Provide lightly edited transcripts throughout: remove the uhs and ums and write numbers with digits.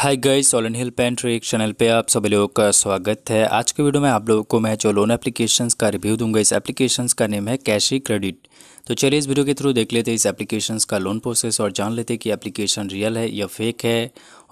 हाय guys, Solan hill pen trick channel पे आप सभी लोगों का स्वागत है। आज के वीडियो में आप लोगों को मैं जो लोन एप्लीकेशंस का रिव्यू दूंगा, इस एप्लीकेशंस का नेम है कैशी क्रेडिट। तो चलिए इस वीडियो के थ्रू देख लेते हैं इस एप्लीकेशंस का लोन प्रोसेस और जान लेते हैं कि एप्लीकेशन रियल है या फेक है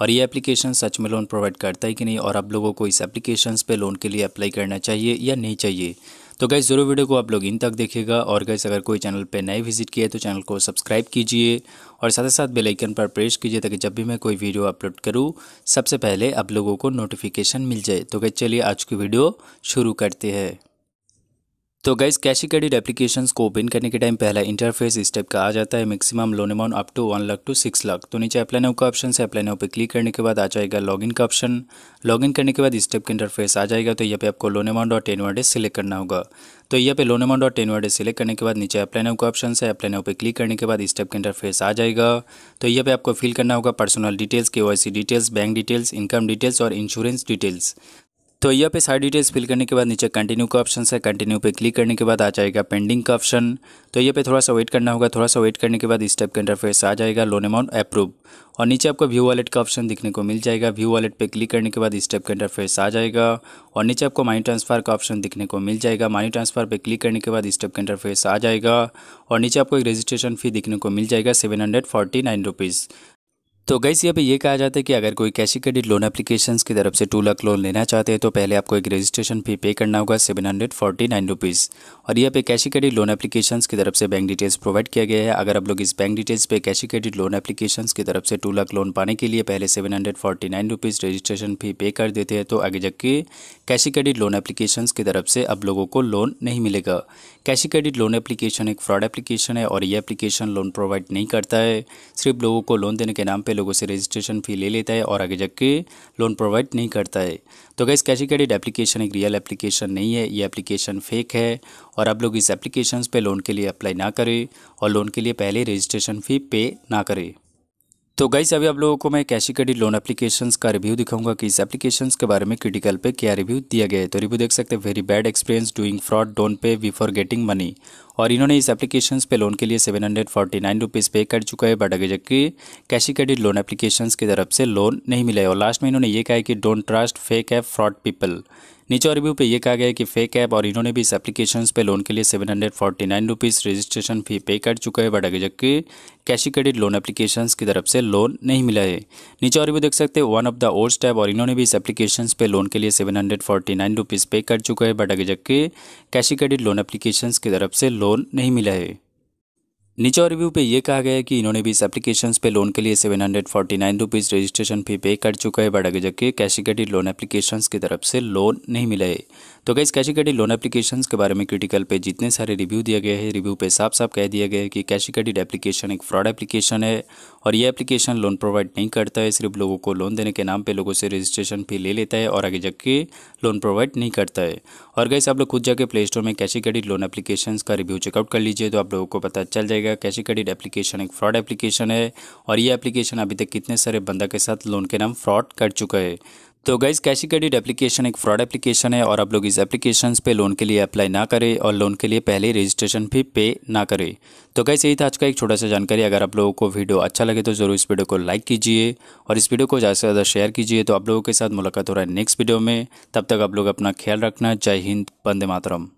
और ये एप्लीकेशन सच में लोन प्रोवाइड करता है कि नहीं, और आप लोगों को इस एप्लीकेशंस पे लोन के लिए अप्लाई करना चाहिए या नहीं चाहिए। तो गाइस ज़रूर वीडियो को आप लोग इन तक देखिएगा। और गाइस अगर कोई चैनल पे नए विजिट किया है तो चैनल को सब्सक्राइब कीजिए और साथ ही साथ बेल आइकन पर प्रेस कीजिए ताकि जब भी मैं कोई वीडियो अपलोड करूँ सबसे पहले आप लोगों को नोटिफिकेशन मिल जाए। तो गाइस चलिए आज की वीडियो शुरू करते हैं। तो गाइस कैशी क्रेडिट एप्लीकेशंस को ओपन करने के टाइम पहला इंटरफेस इस टाइप का आ जाता है। Maximum loan amount up to 1 lakh से 6 लाख। तो नीचे अप्लाई नाउ का ऑप्शन है, अप्लाई नाउ पे क्लिक करने के बाद आ जाएगा लॉगिन का ऑप्शन। लॉगिन करने के बाद इस टाइप का इंटरफेस आ जाएगा। तो यहाँ पे आपको लोन अमाउंट और 10 वर्ड सिलेक्ट करना होगा। तो यहाँ पे लोन अमाउंट और 10 वर्ड सिलेक्ट करने के बाद नीचे अप्लाई नाउ का ऑप्शन है, अप्लाई नाउ पे क्लिक करने के बाद इस टाइप का इंटरफेस आ जाएगा। तो यहाँ पे आपको फिल करना होगा personal details, KYC details, bank details, income details और इंश्योरेंस डिटेल्स। तो यहाँ पे सारी डिटेल्स फिल करने के बाद नीचे कंटिन्यू का ऑप्शन है, कंटिन्यू पे क्लिक करने के बाद आ जाएगा पेंडिंग का ऑप्शन। तो यहाँ पे थोड़ा सा वेट करना होगा। थोड़ा सा वेट करने के बाद इस टाइप का इंटरफेस आ जाएगा, लोन अमाउंट अप्रूव। और नीचे आपको व्यू वॉलेट का ऑप्शन दिखने को मिल जाएगा। व्यू वॉलेट पे क्लिक करने के बाद इस टाइप का इंटरफेस आ जाएगा और नीचे आपको मनी ट्रांसफर का ऑप्शन दिखने को मिल जाएगा। मनी ट्रांसफर पे क्लिक करने के बाद इस टाइप का इंटरफेस आ जाएगा और नीचे आपको एक रजिस्ट्रेशन फी दिखने को मिल जाएगा 749 रुपीज़। तो गाइस यहाँ पे ये कहा जाता है कि अगर कोई कैशी क्रेडिट लोन एप्लीकेशंस की तरफ से 2 लाख लोन लेना चाहते हैं तो पहले आपको एक रजिस्ट्रेशन फी पे करना होगा 749 रुपीज़। और यहाँ पे कैशी क्रेडिट लोन एप्लीकेशंस की तरफ से बैंक डिटेल्स प्रोवाइड किया गया है। अगर आप लोग इस बैंक डिटेल्स पे कैशी क्रेडिट लोन एप्लीकेशंस की तरफ से 2 लाख लोन पाने के लिए पहले 749 रुपीज़ रजिस्ट्रेशन फी पे कर देते हैं तो आगे जाके कैशी क्रेडिट लोन एप्लीकेशंस की तरफ से आप लोगों को लोन नहीं मिलेगा। कैशी क्रेडिट लोन एप्लीकेशन एक फ्रॉड एप्लीकेशन है और ये एप्लीकेशन लोन प्रोवाइड नहीं करता है, सिर्फ लोगों को लोन देने के नाम पे लोगों से रजिस्ट्रेशन फी ले लेता है और आगे जाके लोन प्रोवाइड नहीं करता है। तो गाइस कैशी क्रेडिट एप्लीकेशन एक रियल एप्लीकेशन नहीं है, ये एप्लीकेशन फेक है और आप लोग इस एप्लीकेशंस पे लोन के लिए अप्लाई ना करें और लोन के लिए पहले रजिस्ट्रेशन फ़ी पे ना करें। तो गाइस अभी आप लोगों को मैं कैशी क्रेडिट लोन एप्लीकेशंस का रिव्यू दिखाऊंगा कि इस एप्लीकेशंस के बारे में क्रिटिकल पे क्या रिव्यू दिया गया है। तो रिव्यू देख सकते हैं, very bad experience doing fraud, don't pay before getting money. और इन्होंने इस एप्लीकेशंस पे लोन के लिए 749 रुपीज़ पे कर चुका है, बट अगर जबकि कैशी क्रेडिट लोन एप्लीकेशंस की तरफ से लोन नहीं मिला है। और लास्ट में इन्होंने ये कहा है कि don't trust fake app, fraud people. नीचे रिव्यू पे ये कहा गया है कि फेक ऐप और इन्होंने भी इस एप्लीकेशंस पे लोन के लिए 749 रुपीज़ रजिस्ट्रेशन फ़ी पे कर चुका है, बट आगे जबकि कैशी क्रेडिट लोन एप्लीकेशंस की तरफ से लोन नहीं मिला है। नीचे रिव्यू देख सकते हैं, one of the worst app और इन्होंने भी इस एप्लीकेशंस पे लोन के लिए 749 रुपीज़ पे कर चुका है, बट आगे जबकि कैशी क्रेडिट लोन एप्लीकेशंस की तरफ से लोन नहीं मिला है। नीचे रिव्यू पे ये कहा गया है कि इन्होंने भी इस एप्लीकेशंस पे लोन के लिए 749 रुपीज़ रजिस्ट्रेशन फी पे कर चुका है, बट आगे जाके कैशी क्रेडिट लोन एप्लीकेशंस की तरफ से लोन नहीं मिला है। तो गाइस कैशी क्रेडिट लोन एप्लीकेशंस के बारे में क्रिटिकल पे जितने सारे रिव्यू दिया गया है, रिव्यू पे साफ साफ कह दिया गया है कि कैशी क्रेडिट एप्लीकेशन एक फ्रॉड एप्लीकेशन है और ये एप्लीकेशन लोन प्रोवाइड नहीं करता है, सिर्फ लोगों को लोन देने के नाम पे लोगों से रजिस्ट्रेशन फी ले लेता है और आगे जाके लोन प्रोवाइड नहीं करता है। और गाइस आप लोग खुद जाके प्ले स्टोर में कैशी क्रेडिट लोन एप्लीकेशंस का रिव्यू चेकआउट कर लीजिए तो आप लोगों को पता चल जाएगा कैशी क्रेडिट एप्लीकेशन एक फ्रॉड एप्लीकेशन है और ये एप्लीकेशन अभी तक कितने सारे बंदा के साथ लोन के नाम फ्रॉड कर चुका है। तो गाइस कैशी क्रेडिट एप्लीकेशन एक फ्रॉड एप्लीकेशन है और आप लोग इस एप्लीकेशंस पे लोन के लिए अप्लाई ना करें और लोन के लिए पहले रजिस्ट्रेशन फी पे ना करें। तो गाइस यही था आज का एक छोटा सा जानकारी। अगर आप लोगों को वीडियो अच्छा लगे तो ज़रूर इस वीडियो को लाइक कीजिए और इस वीडियो को ज़्यादा से ज़्यादा शेयर कीजिए। तो आप लोगों के साथ मुलाकात हो रहा है नेक्स्ट वीडियो में, तब तक आप लोग अपना ख्याल रखना। जय हिंद, वंदे मातरम।